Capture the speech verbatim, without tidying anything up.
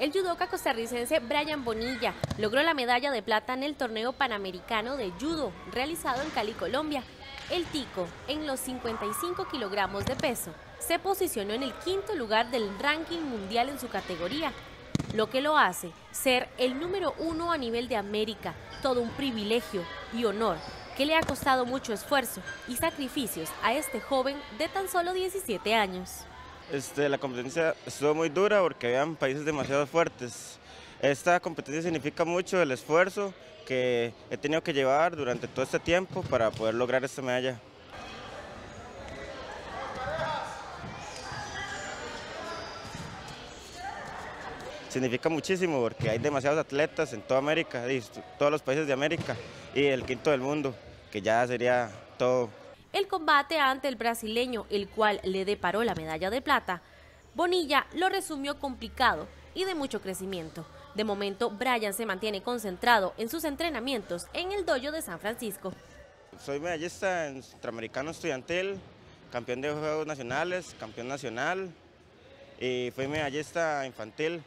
El judoka costarricense Bryan Bonilla logró la medalla de plata en el torneo panamericano de judo realizado en Cali, Colombia. El tico, en los cincuenta y cinco kilogramos de peso, se posicionó en el quinto lugar del ranking mundial en su categoría, lo que lo hace ser el número uno a nivel de América, todo un privilegio y honor que le ha costado mucho esfuerzo y sacrificios a este joven de tan solo diecisiete años. Este, la competencia estuvo muy dura porque habían países demasiado fuertes. Esta competencia significa mucho el esfuerzo que he tenido que llevar durante todo este tiempo para poder lograr esta medalla. Significa muchísimo porque hay demasiados atletas en toda América, y todos los países de América y el quinto del mundo, que ya sería todo. El combate ante el brasileño, el cual le deparó la medalla de plata, Bonilla lo resumió complicado y de mucho crecimiento. De momento, Bryan se mantiene concentrado en sus entrenamientos en el dojo de San Francisco. Soy medallista en centroamericano estudiantil, campeón de Juegos Nacionales, campeón nacional y fui medallista infantil.